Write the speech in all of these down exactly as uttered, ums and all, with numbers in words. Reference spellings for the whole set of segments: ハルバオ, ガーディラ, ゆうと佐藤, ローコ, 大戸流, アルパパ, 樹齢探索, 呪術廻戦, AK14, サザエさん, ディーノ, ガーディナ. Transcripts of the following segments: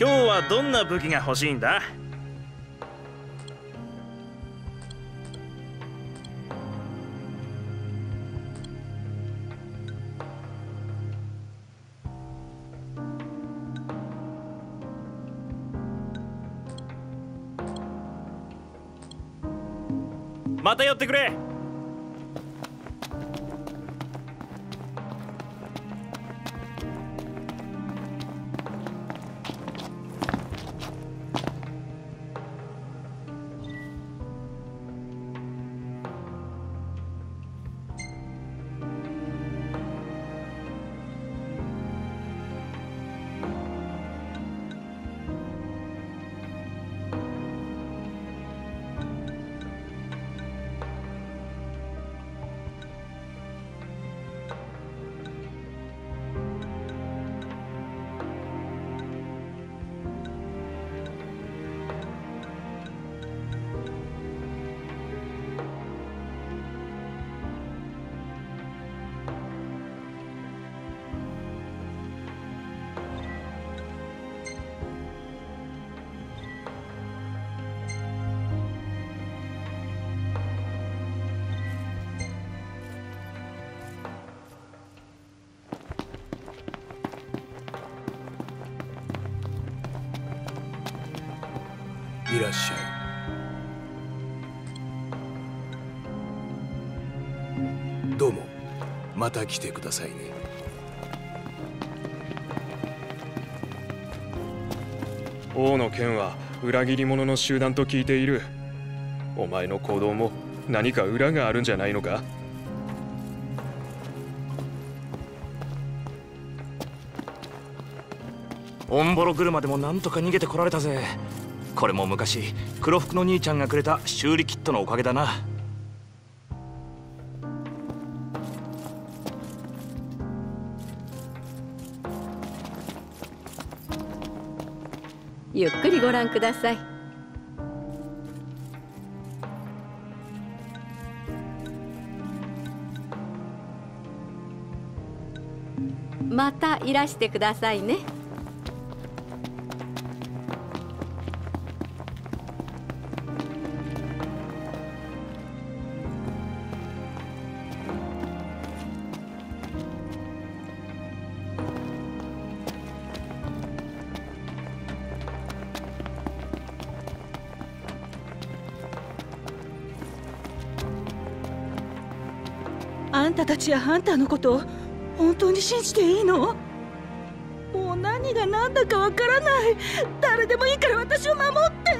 今日はどんな武器が欲しいんだ？また寄ってくれ。いらっしゃい。どうも、また来てくださいね。王の件は裏切り者の集団と聞いている。お前の行動も何か裏があるんじゃないのか？オンボロ車でもなんとか逃げてこられたぜ。これも昔黒服の兄ちゃんがくれた修理キットのおかげだな。ゆっくりご覧ください。またいらしてくださいね。あんたたちやハンターのことを本当に信じていいの？もう何が何だかわからない。誰でもいいから私を守って。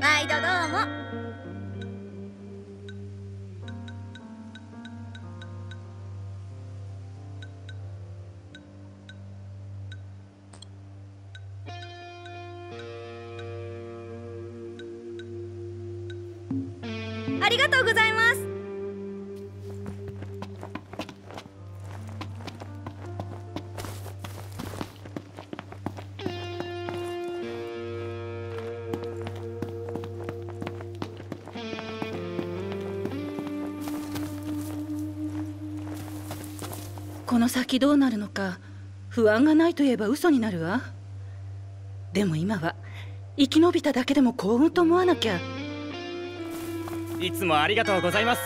毎度どうも。ありがとうございます。この先どうなるのか不安がないといえば嘘になるわ。でも今は生き延びただけでも幸運と思わなきゃ。いつもありがとうございます。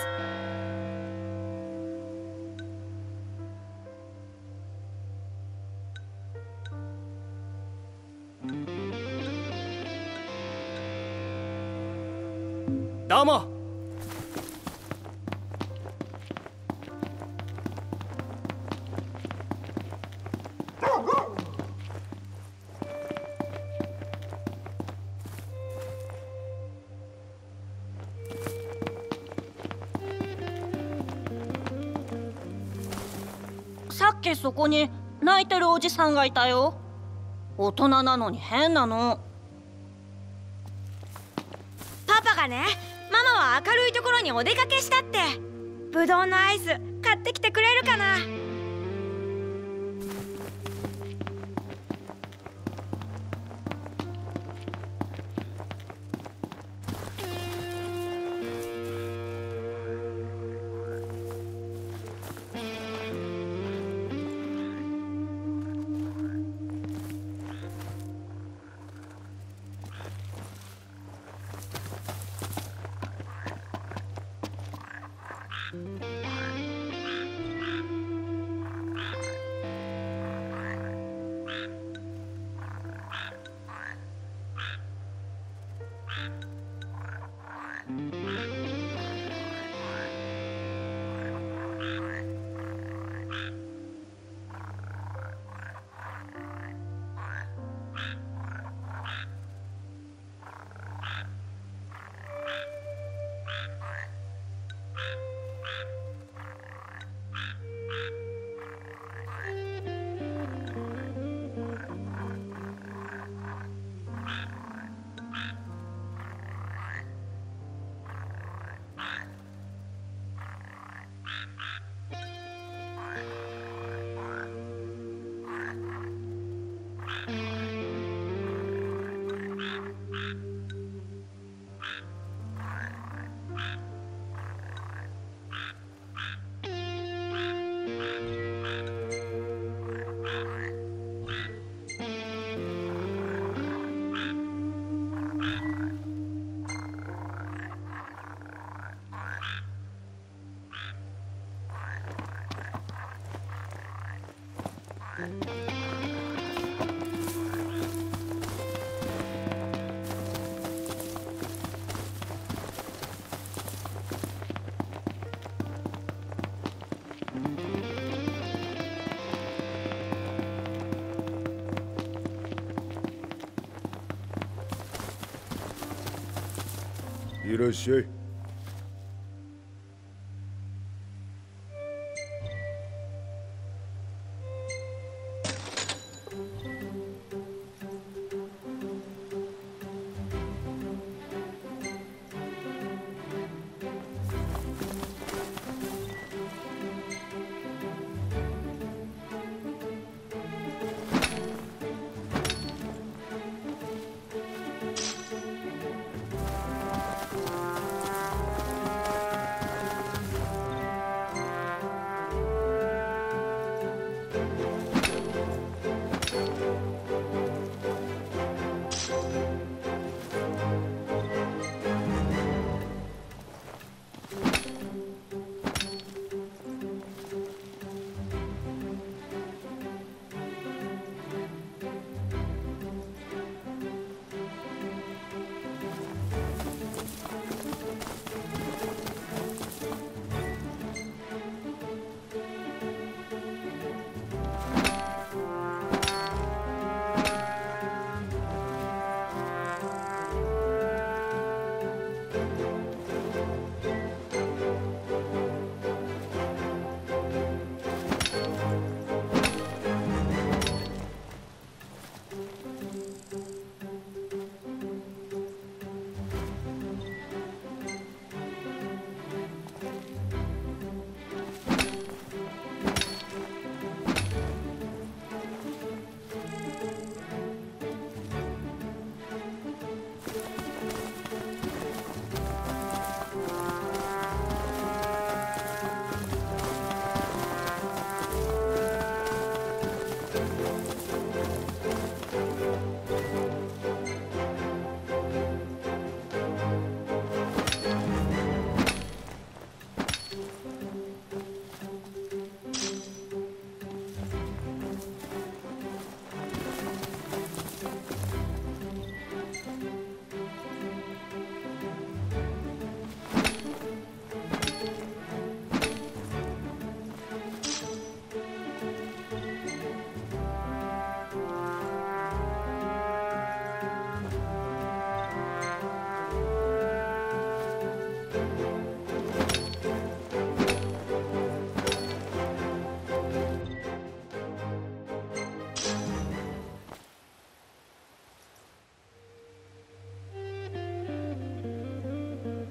どうも。さっきそこに泣いてるおじさんがいたよ。大人なのに変なの。パパがね、ママは明るいところにお出かけしたって。ぶどうのアイス買ってきてくれるかな。いらっしゃい。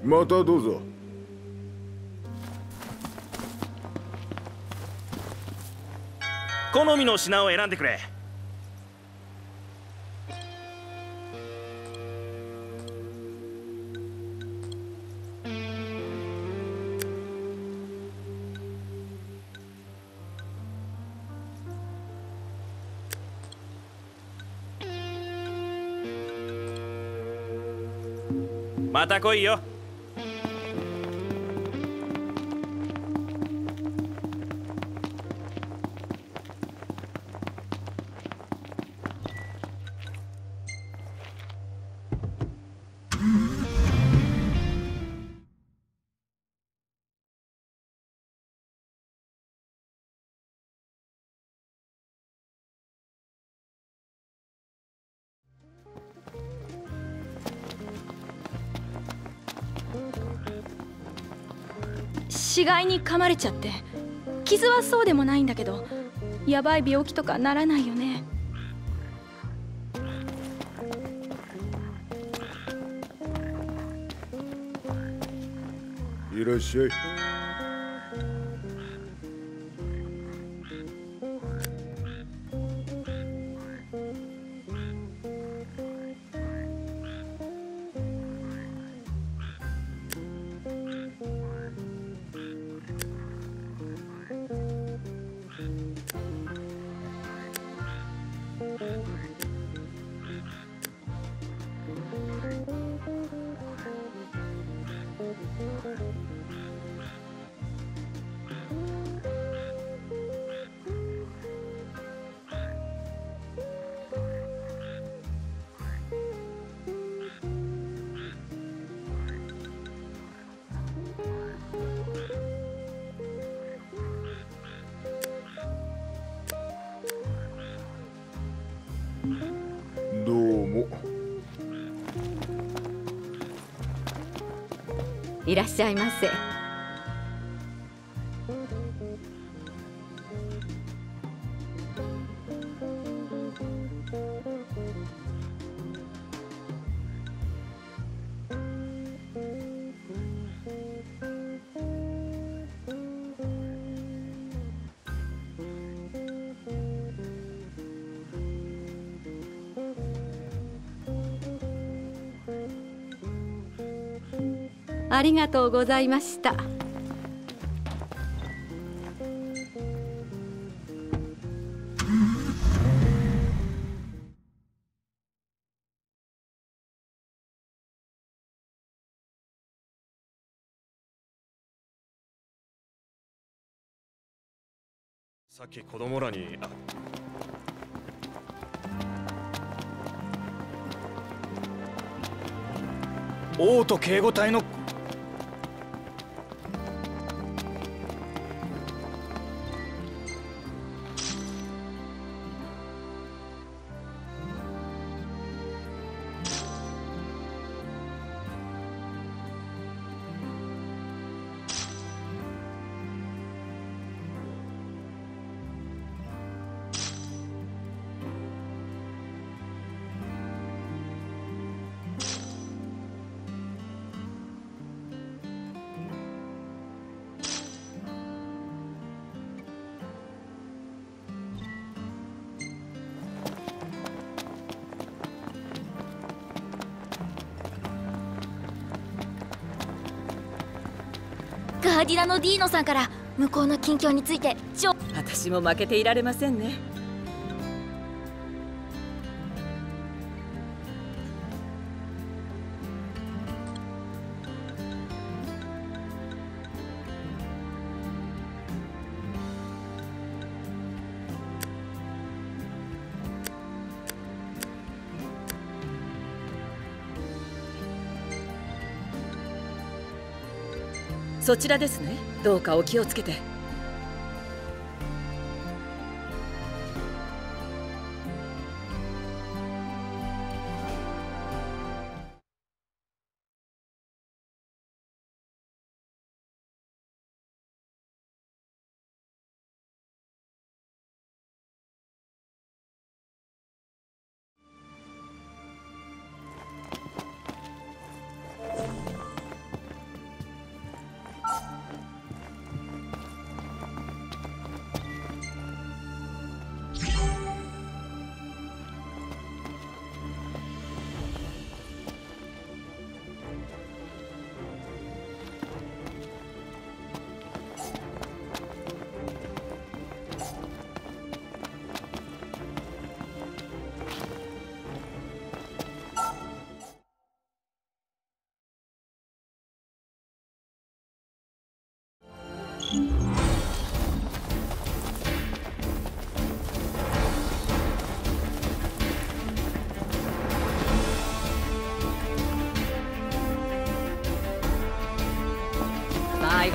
またどうぞ。好みの品を選んでくれ。また来いよ。死骸に噛まれちゃって傷はそうでもないんだけど、やばい病気とかならないよね？いらっしゃい。いらっしゃいませ。ありがとうございました。さっき子供らに。王都警護隊の。ガーディナのディーノさんから向こうの近況についてちょ。私も負けていられませんね。そちらですね。どうかお気をつけて。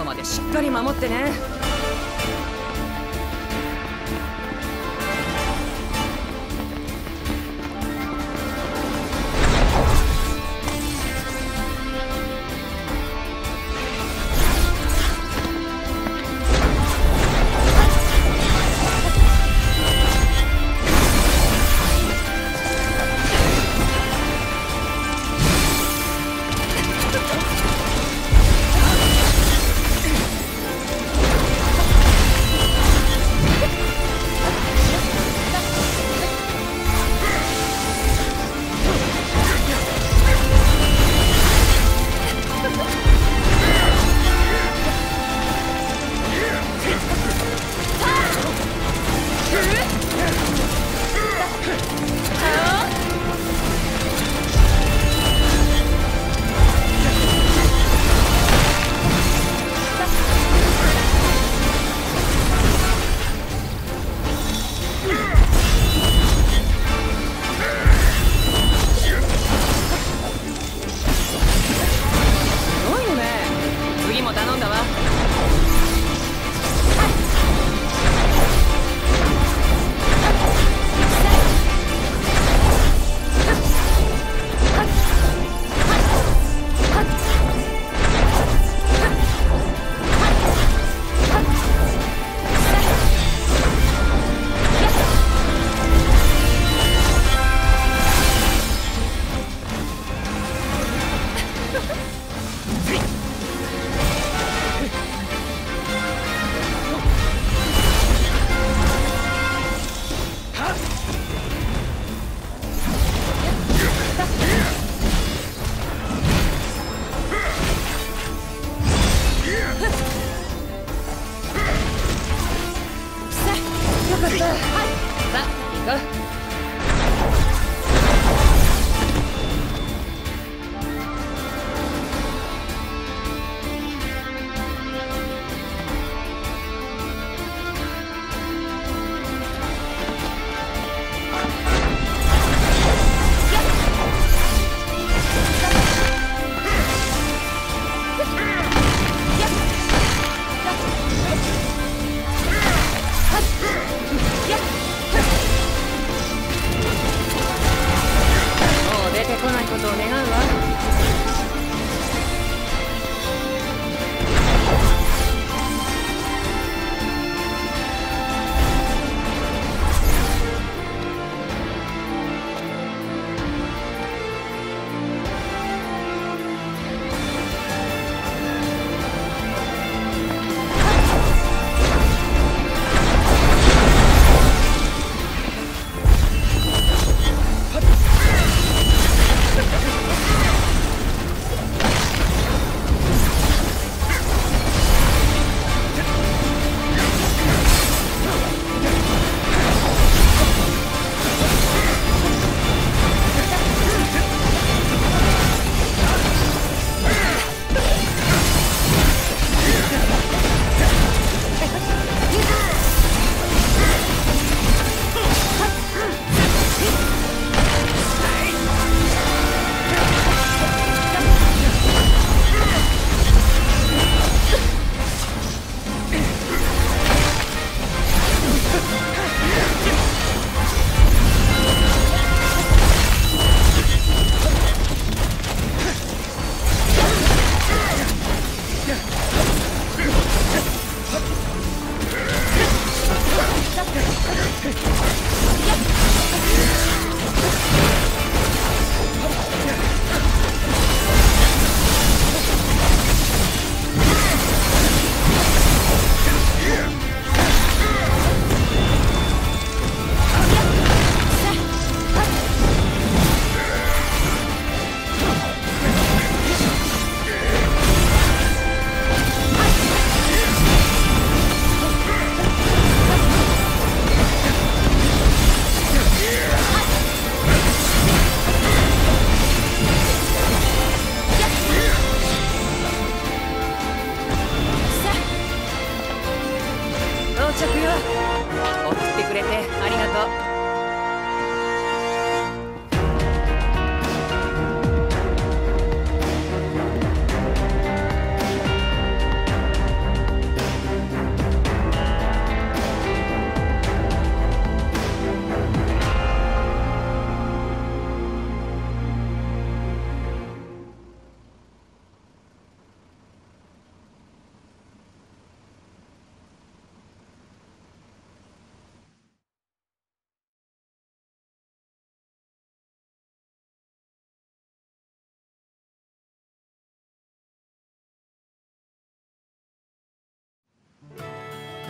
後までしっかり守ってね。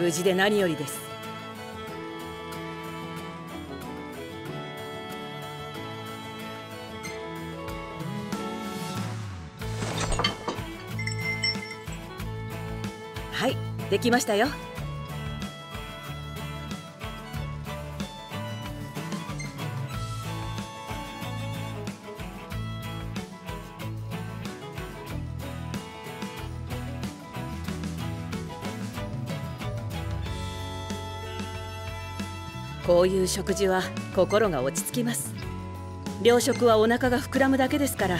無事で何よりです。はい、できましたよ。こういう食事は心が落ち着きます。糧食はお腹が膨らむだけですから。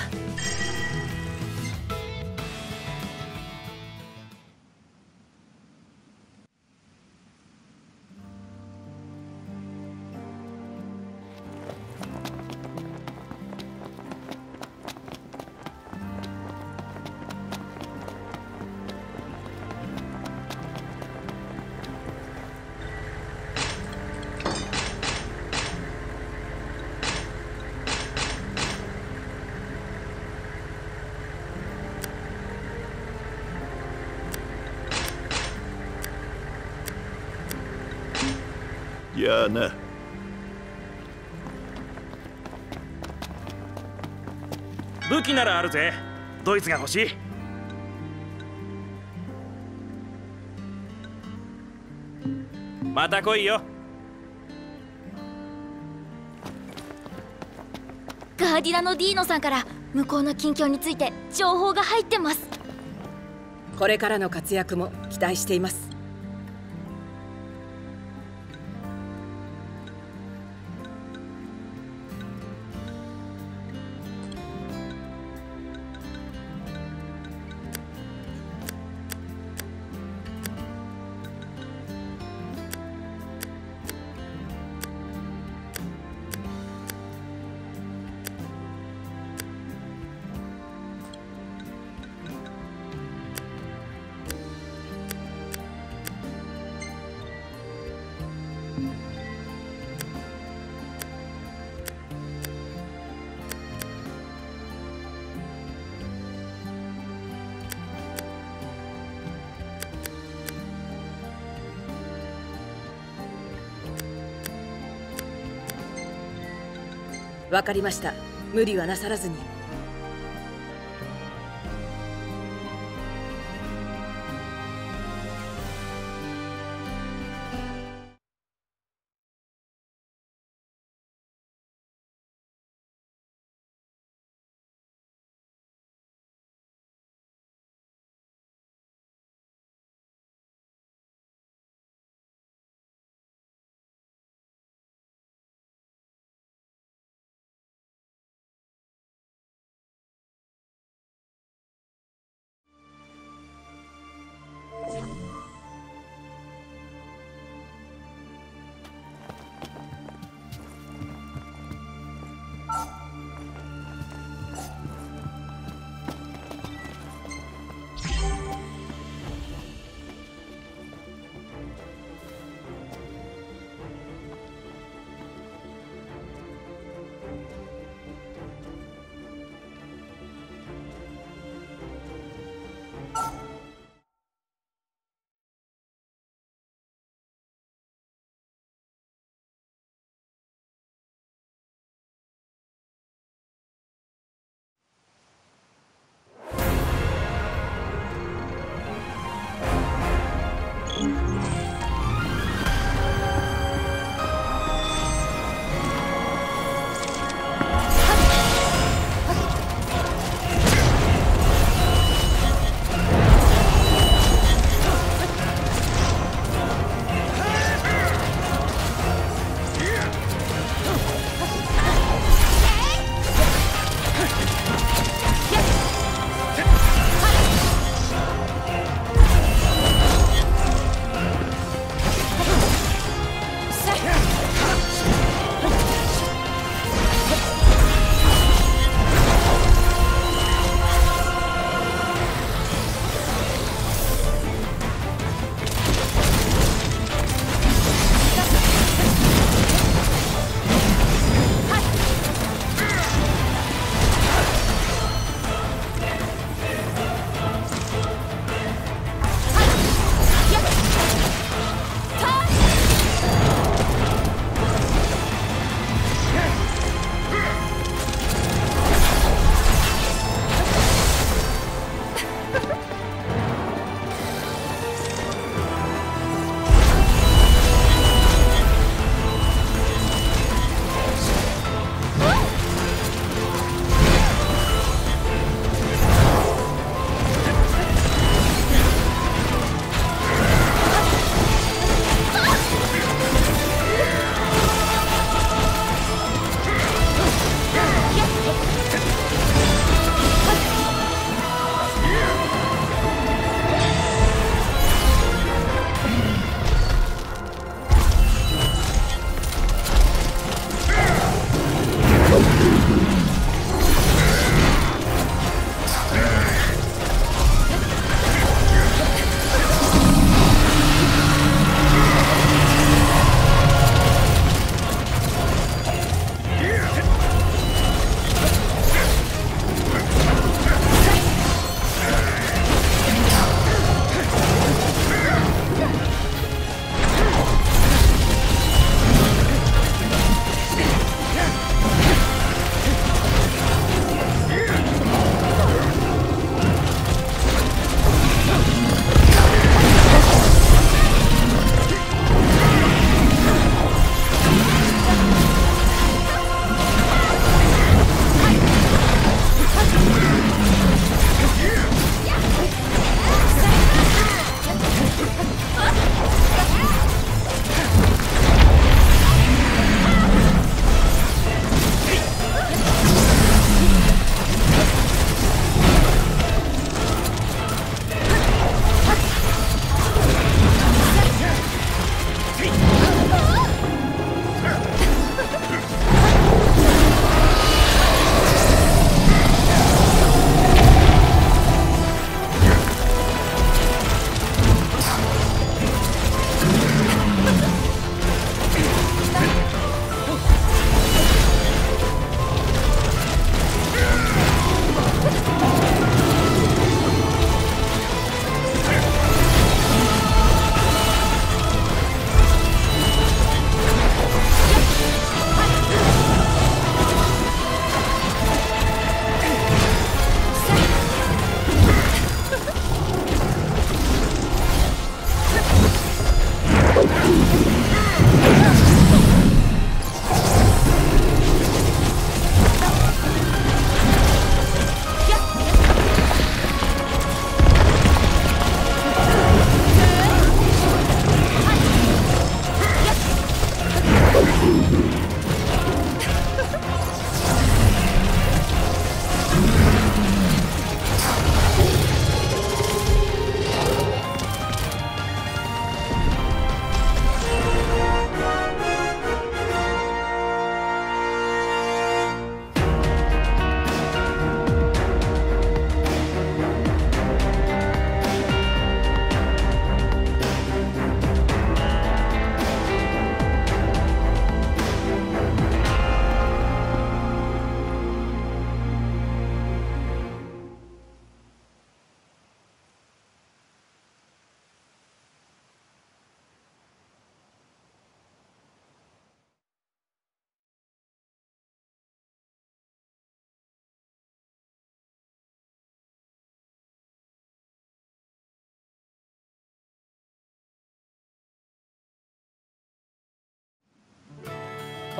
やあな。武器ならあるぜ。ドイツが欲しい。また来いよ。ガーディナのディーノさんから向こうの近況について情報が入ってます。これからの活躍も期待しています。わかりました。無理はなさらずに。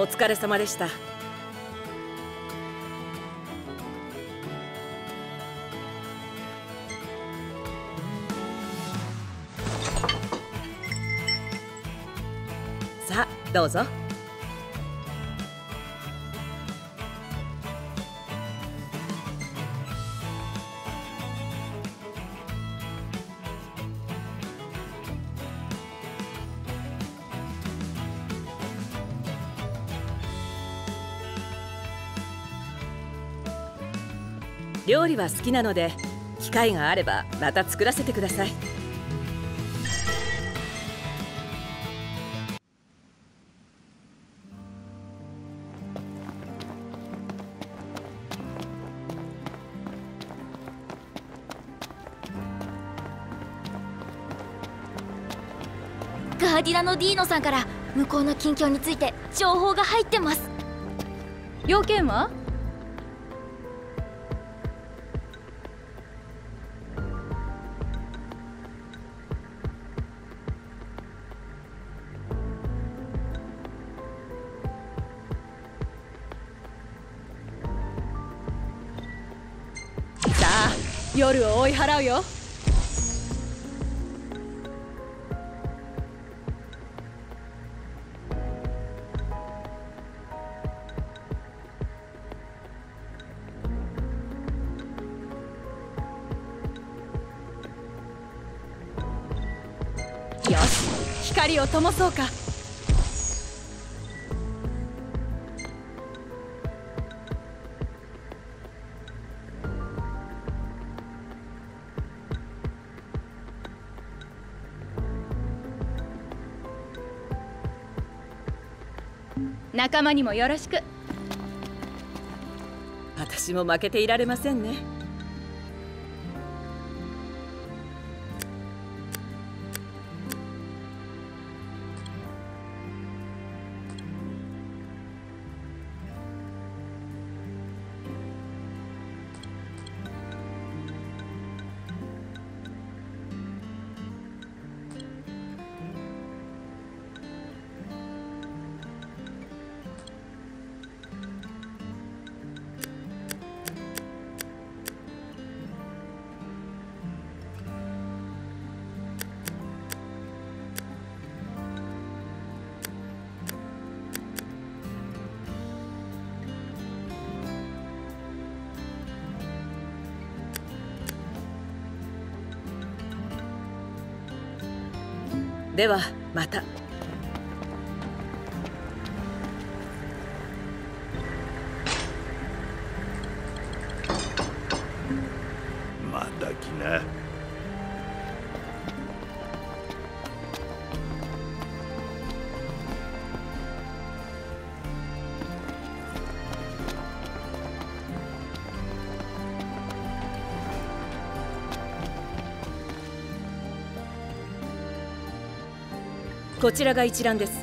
お疲れ様でした。さあ、どうぞ。料理は好きなので、機会があればまた作らせてください。ガーディラのディーノさんから向こうの近況について情報が入ってます。要件は？夜を追い払うよ。よし、光を灯そうか。仲間にもよろしく。私も負けていられませんね。ではまた。また来な。こちらが一覧です。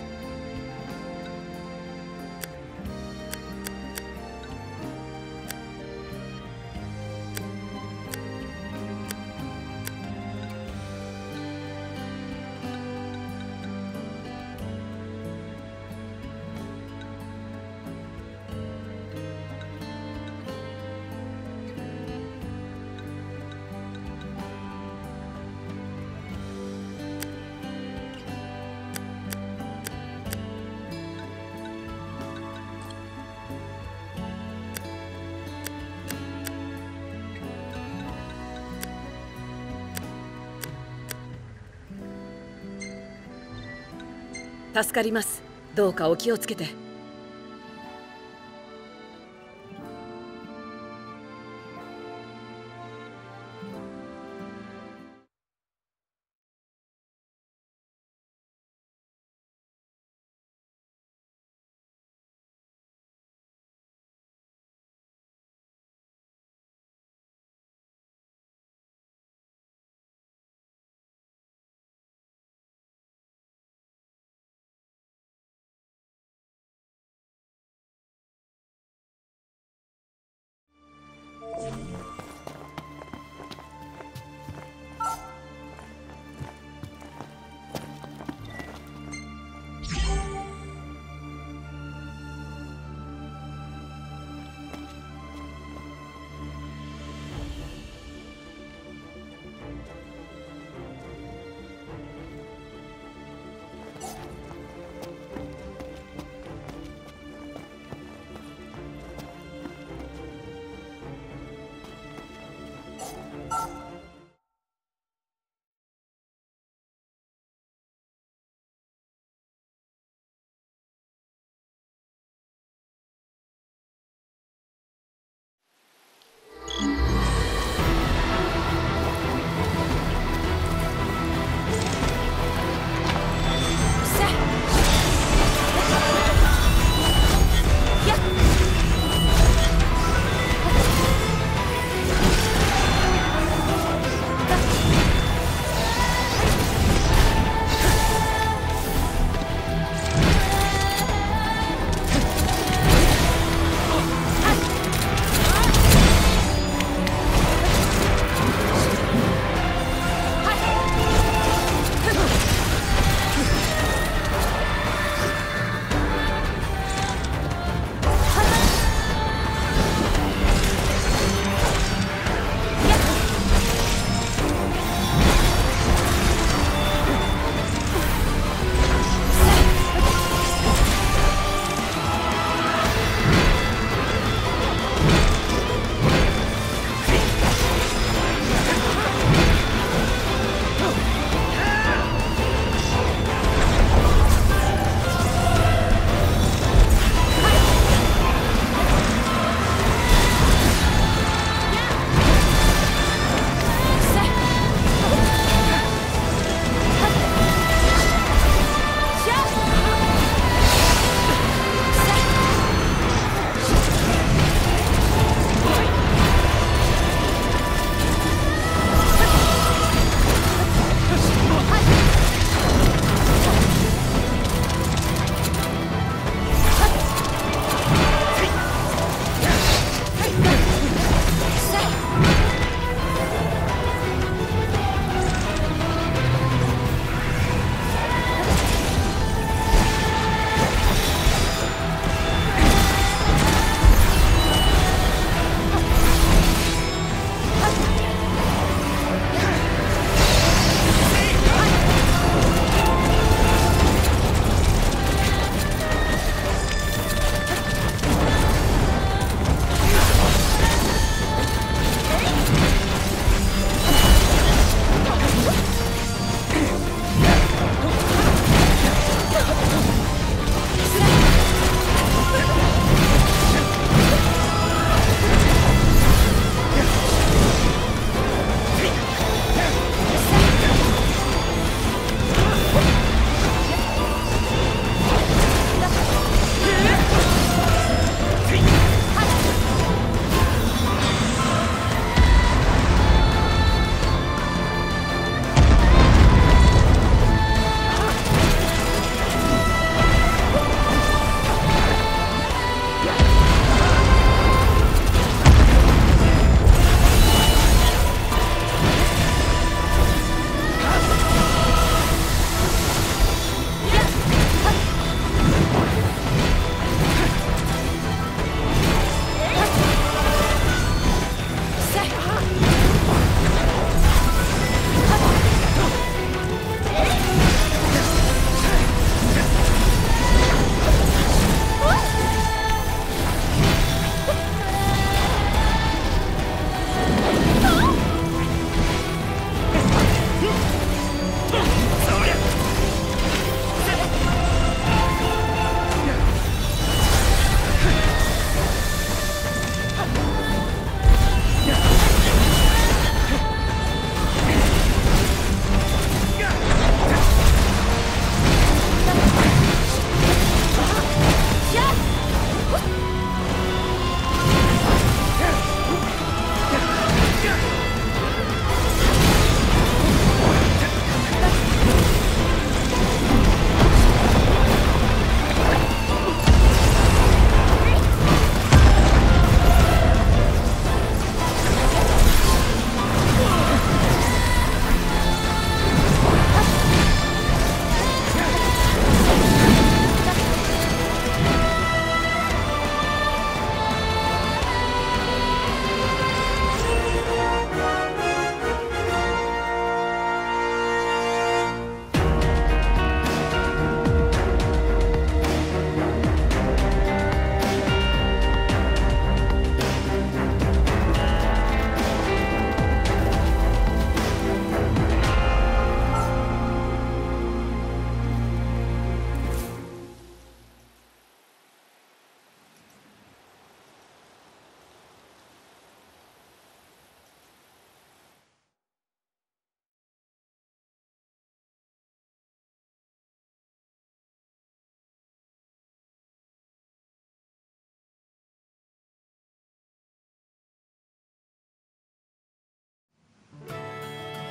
助かります。どうかお気をつけて。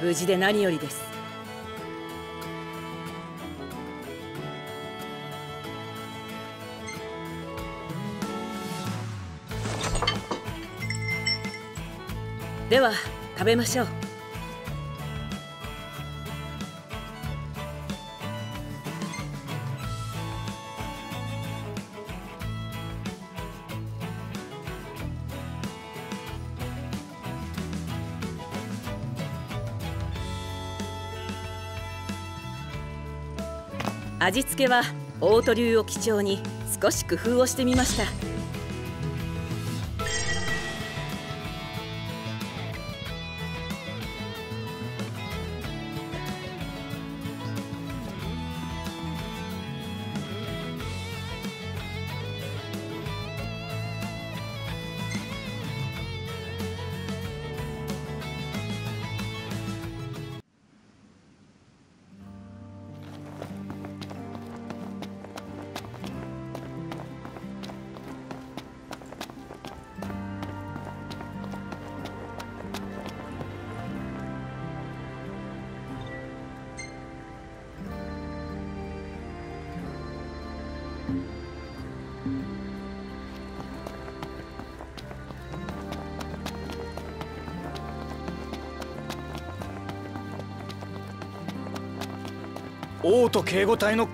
無事で何よりです。では食べましょう。味付けは大戸流を基調に少し工夫をしてみました。王都警護隊の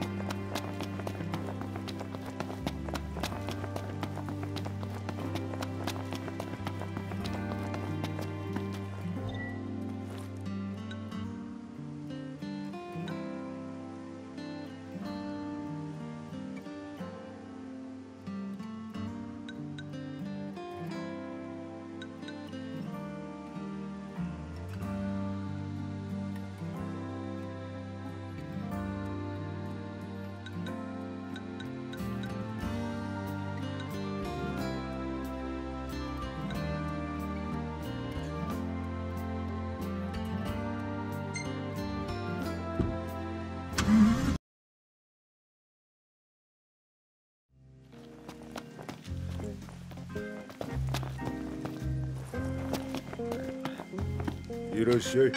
いらっしゃい。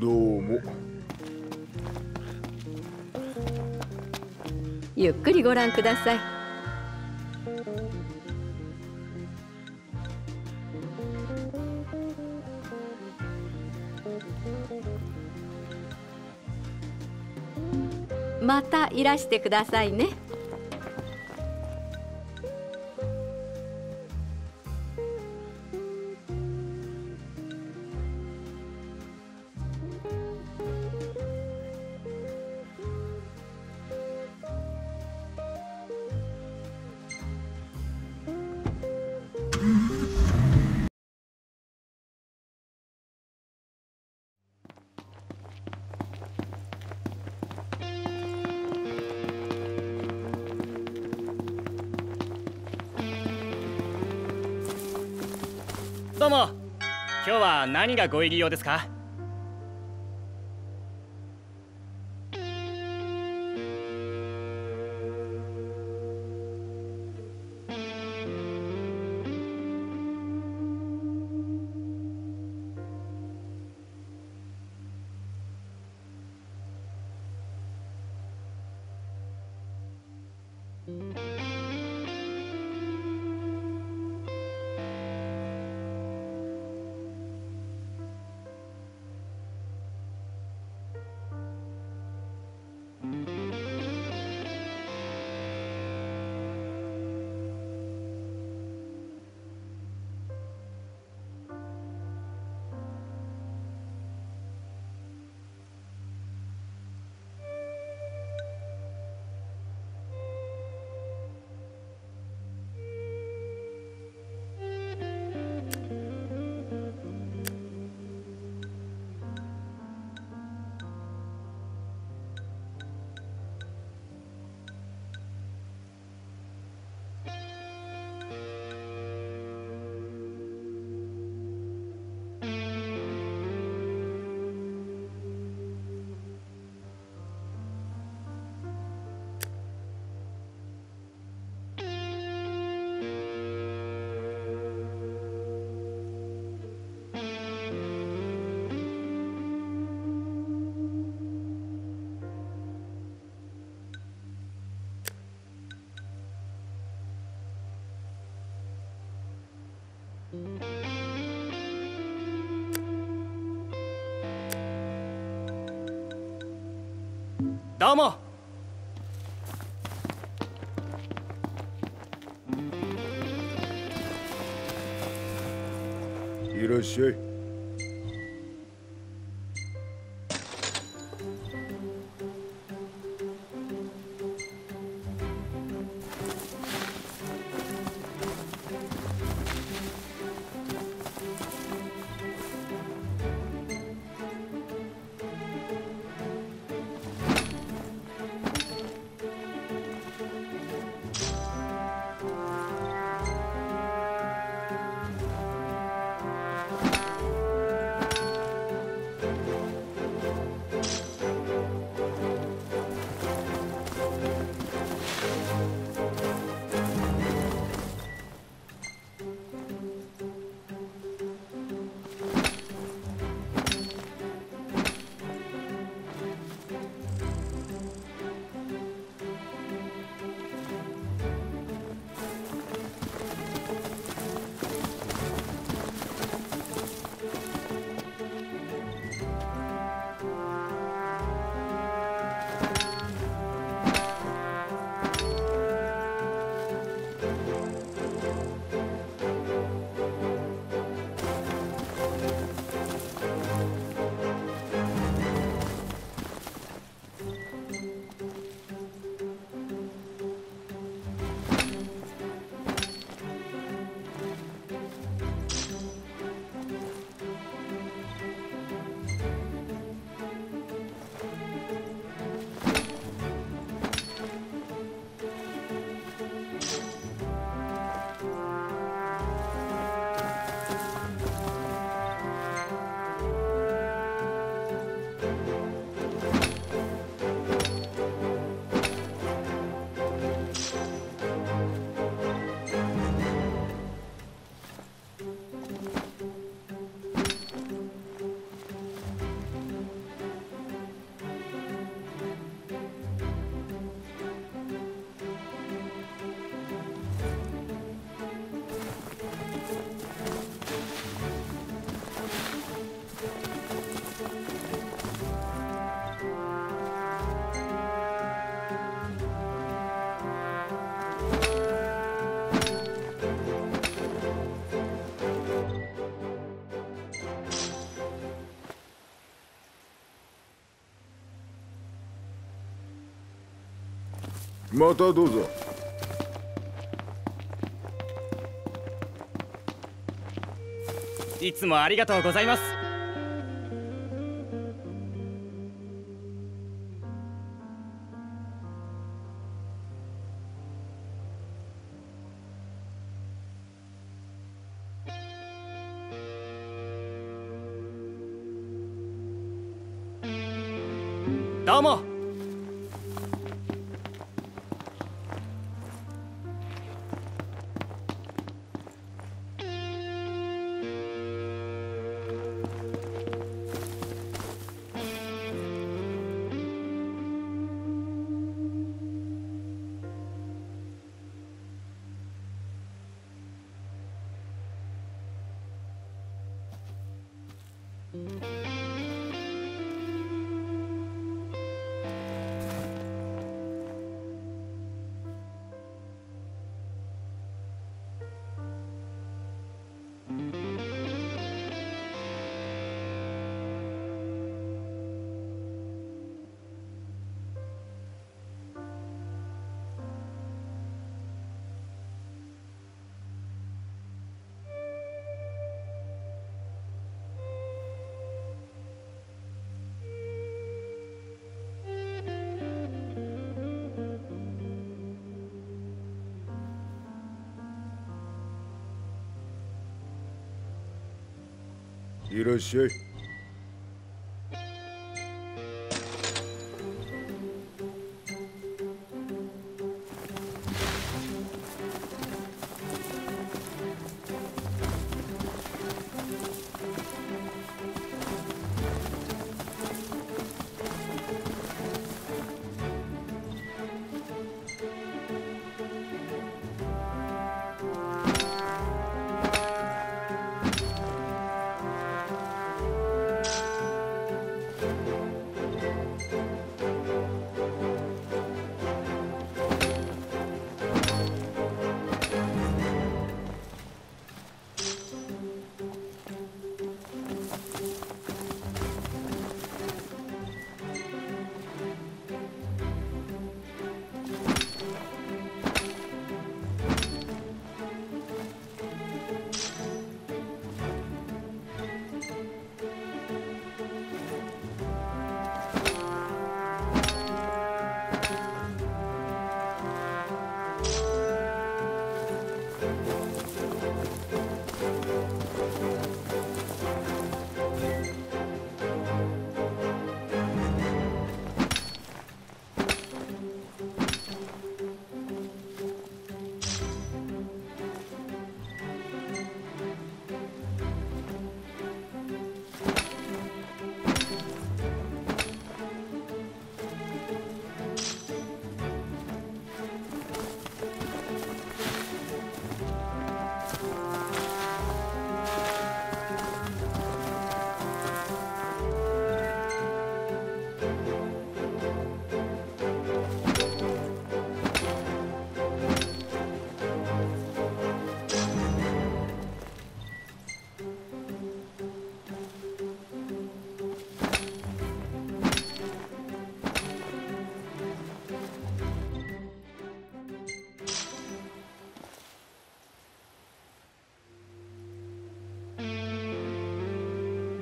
どうも。ゆっくりご覧ください。またいらしてくださいね。どうも、今日は何がご入り用ですか？どうも。いらっしゃい。またどうぞ。いつもありがとうございます。どうも。いらっしゃい。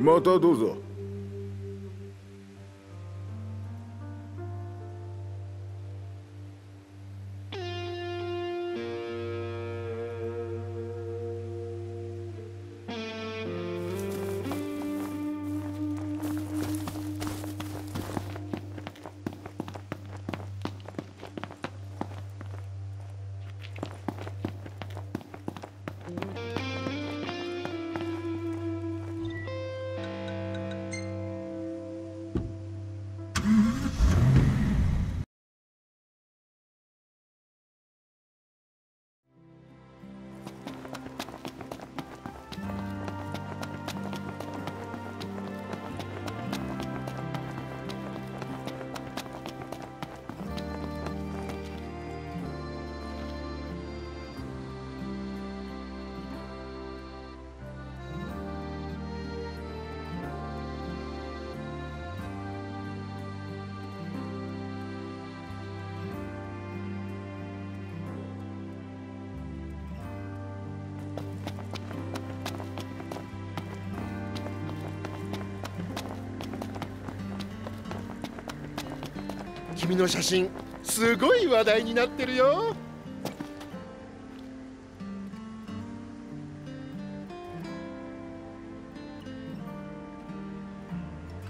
またどうぞ。君の写真、すごい話題になってるよ。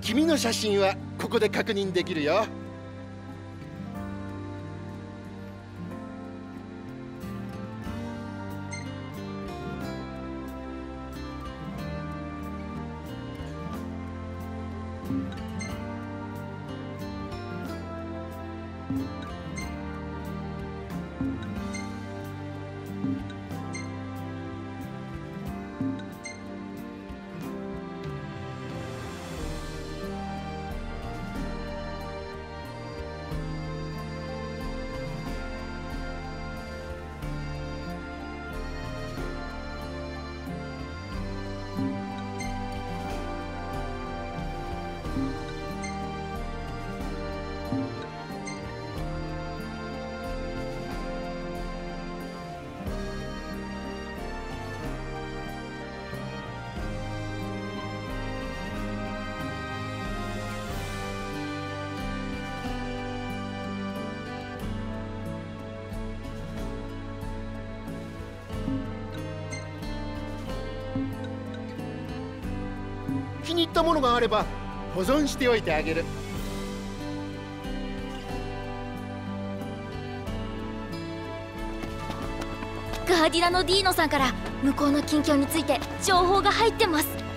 君の写真はここで確認できるよ。気に入ったものがあれば保存しておいてあげる。ガーディラのディーノさんから向こうの近況について情報が入ってます。